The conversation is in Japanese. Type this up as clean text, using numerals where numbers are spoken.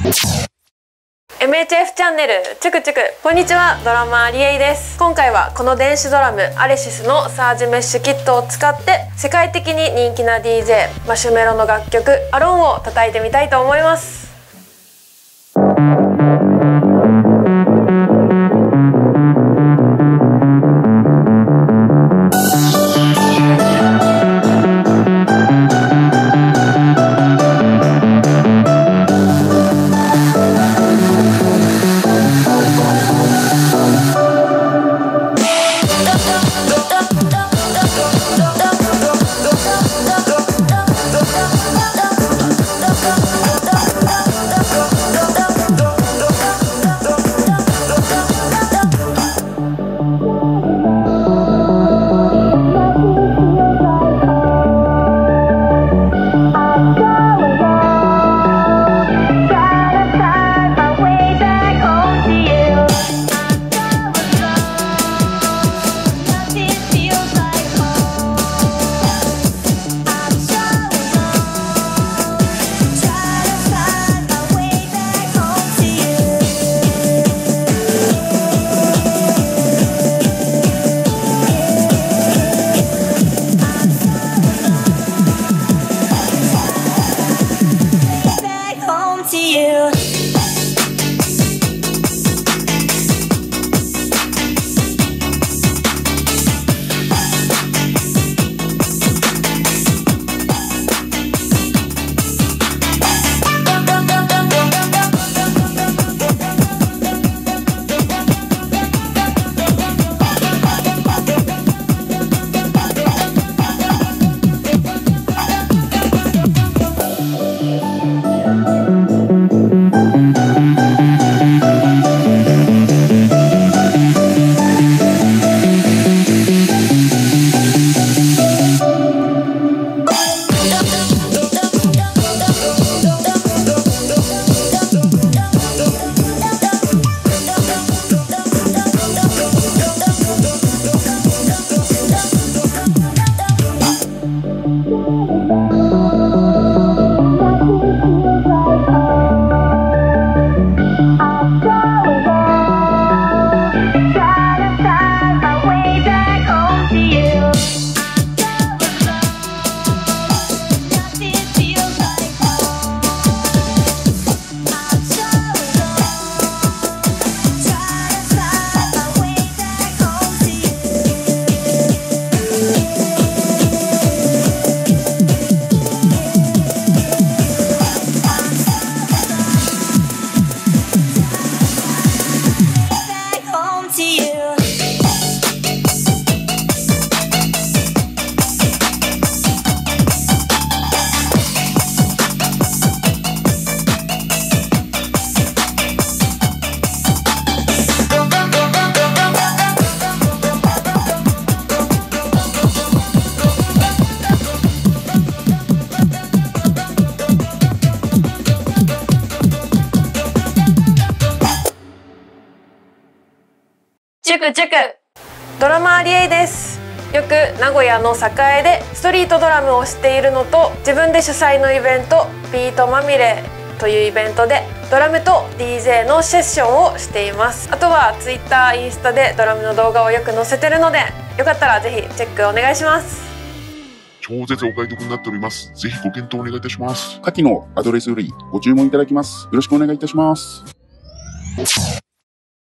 MHF チャンネルチュクチュク、こんにちは。ドラマーリエイです。今回はこの電子ドラムアレシスのサージメッシュキットを使って世界的に人気な DJ マシュメロの楽曲「アローン」を叩いてみたいと思います。チュクチュク、ドラマーリエイです。よく名古屋の栄でストリートドラムをしているのと、自分で主催のイベントビートまみれというイベントでドラムと DJ のセッションをしています。あとは Twitter、インスタでドラムの動画をよく載せてるので、よかったらぜひチェックお願いします。超絶お買い得になっております。ぜひご検討お願いいたします。下記のアドレスよりご注文いただきます。よろしくお願いいたします。